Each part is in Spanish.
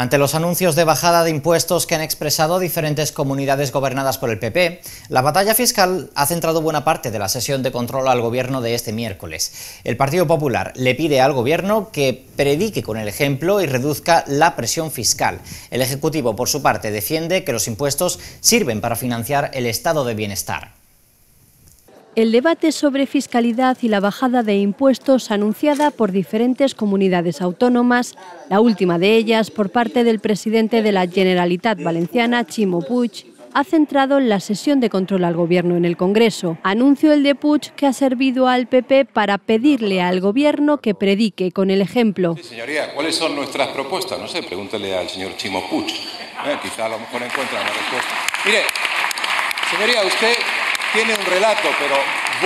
Ante los anuncios de bajada de impuestos que han expresado diferentes comunidades gobernadas por el PP, la batalla fiscal ha centrado buena parte de la sesión de control al gobierno de este miércoles. El Partido Popular le pide al gobierno que predique con el ejemplo y reduzca la presión fiscal. El Ejecutivo, por su parte, defiende que los impuestos sirven para financiar el estado de bienestar. El debate sobre fiscalidad y la bajada de impuestos anunciada por diferentes comunidades autónomas, la última de ellas por parte del presidente de la Generalitat Valenciana, Ximo Puig, ha centrado la sesión de control al Gobierno en el Congreso. Anuncio el de Puig que ha servido al PP para pedirle al Gobierno que predique con el ejemplo. Sí, señoría, ¿cuáles son nuestras propuestas? No sé, pregúntele al señor Ximo Puig. Quizá a lo mejor encuentra la respuesta. Mire, señoría, usted tiene un relato, pero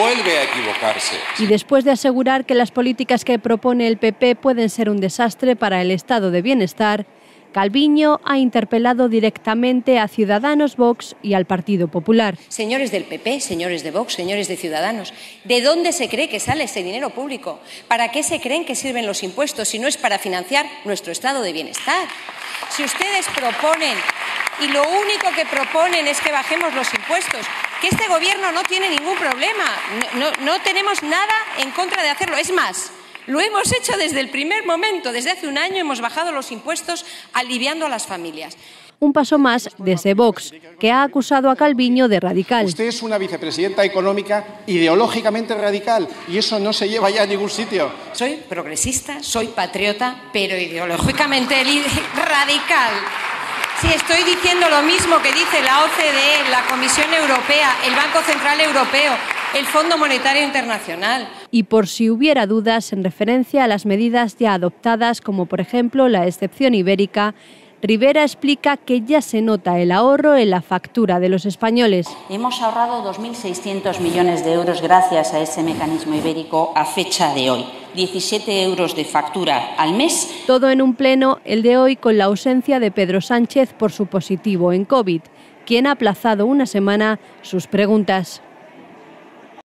vuelve a equivocarse. Y después de asegurar que las políticas que propone el PP pueden ser un desastre para el estado de bienestar, Calviño ha interpelado directamente a Ciudadanos, Vox y al Partido Popular. Señores del PP, señores de Vox, señores de Ciudadanos, ¿de dónde se cree que sale ese dinero público? ¿Para qué se creen que sirven los impuestos si no es para financiar nuestro estado de bienestar? Si ustedes proponen, y lo único que proponen es que bajemos los impuestos, que este gobierno no tiene ningún problema, no tenemos nada en contra de hacerlo. Es más, lo hemos hecho desde el primer momento, desde hace un año hemos bajado los impuestos aliviando a las familias. Un paso más desde Vox, que ha acusado a Calviño de radical. Usted es una vicepresidenta económica ideológicamente radical y eso no se lleva ya a ningún sitio. Soy progresista, soy patriota, pero ideológicamente radical. Sí, estoy diciendo lo mismo que dice la OCDE, la Comisión Europea, el Banco Central Europeo, el Fondo Monetario Internacional. Y por si hubiera dudas en referencia a las medidas ya adoptadas, como por ejemplo la excepción ibérica, Rivera explica que ya se nota el ahorro en la factura de los españoles. Hemos ahorrado 2.600 millones de euros gracias a ese mecanismo ibérico a fecha de hoy. 17 euros de factura al mes. Todo en un pleno, el de hoy, con la ausencia de Pedro Sánchez por su positivo en COVID, quien ha aplazado una semana sus preguntas.